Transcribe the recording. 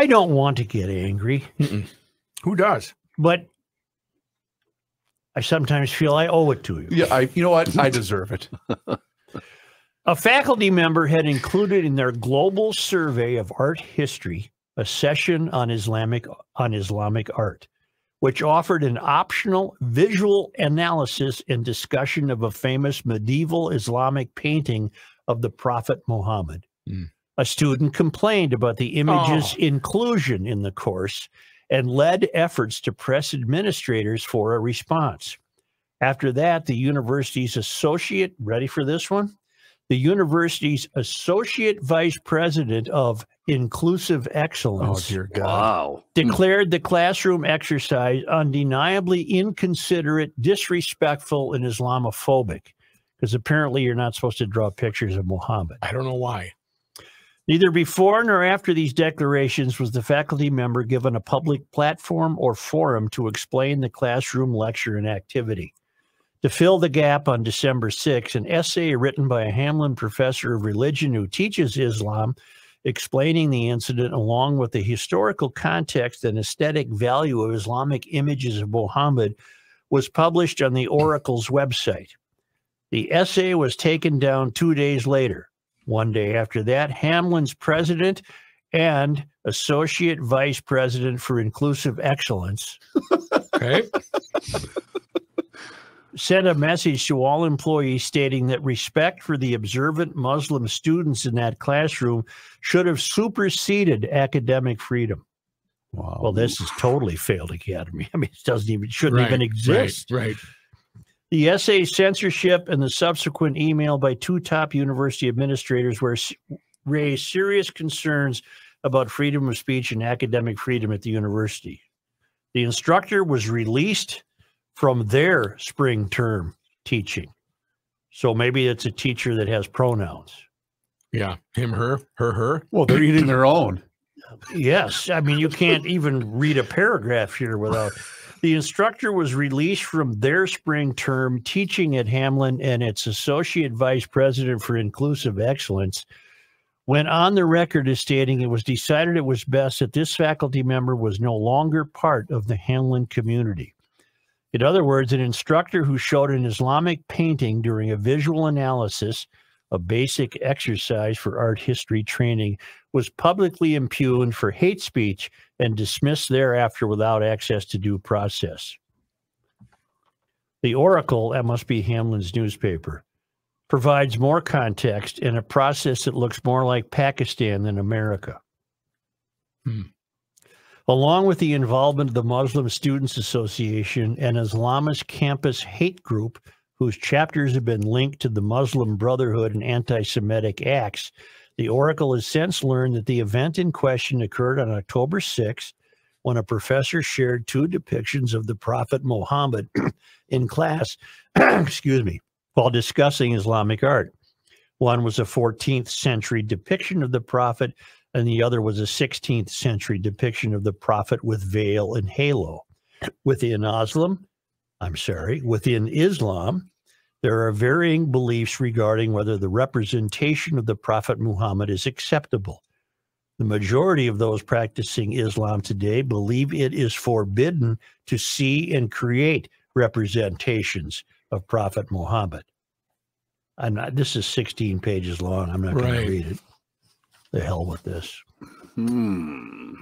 I don't want to get angry. Mm-mm. Who does? But I sometimes feel I owe it to you. Yeah, you know what? I deserve it. A faculty member had included in their global survey of art history a session on Islamic art, which offered an optional visual analysis and discussion of a famous medieval Islamic painting of the Prophet Muhammad. Mm. A student complained about the image's inclusion in the course and led efforts to press administrators for a response. After that, the university's associate, ready for this one? The university's Associate Vice President of Inclusive Excellence declared the classroom exercise undeniably inconsiderate, disrespectful, and Islamophobic, because apparently you're not supposed to draw pictures of Muhammad. I don't know why. Neither before nor after these declarations was the faculty member given a public platform or forum to explain the classroom lecture and activity. To fill the gap, on December 6, an essay written by a Hamline professor of religion who teaches Islam, explaining the incident along with the historical context and aesthetic value of Islamic images of Muhammad, was published on the Oracle's website. The essay was taken down 2 days later. One day after that, Hamline's president and associate vice president for inclusive excellence sent a message to all employees stating that respect for the observant Muslim students in that classroom should have superseded academic freedom. Wow. Well, this is totally failed academy. I mean, it doesn't even, shouldn't even exist. Right. The essay censorship and the subsequent email by 2 top university administrators raised serious concerns about freedom of speech and academic freedom at the university. The instructor was released from their spring term teaching. So maybe it's a teacher that has pronouns. Yeah, him, her, her, her. Well, they're eating their own. Yes, I mean, you can't even read a paragraph here without... The instructor was released from their spring term teaching at Hamline, and its associate vice president for inclusive excellence went on the record as stating it was decided it was best that this faculty member was no longer part of the Hamline community. In other words, an instructor who showed an Islamic painting during a visual analysis, a basic exercise for art history training, was publicly impugned for hate speech and dismissed thereafter without access to due process. The Oracle, that must be Hamline's newspaper, provides more context and a process that looks more like Pakistan than America. Hmm. Along with the involvement of the Muslim Students Association, an Islamist campus hate group whose chapters have been linked to the Muslim Brotherhood and anti-Semitic acts, the Oracle has since learned that the event in question occurred on October 6, when a professor shared 2 depictions of the Prophet Muhammad in class, excuse me, while discussing Islamic art. One was a 14th century depiction of the Prophet, and the other was a 16th century depiction of the Prophet with veil and halo. Within Islam, there are varying beliefs regarding whether the representation of the Prophet Muhammad is acceptable. The majority of those practicing Islam today believe it is forbidden to see and create representations of Prophet Muhammad. This is 16 pages long. I'm not going to read it. The hell with this. Hmm.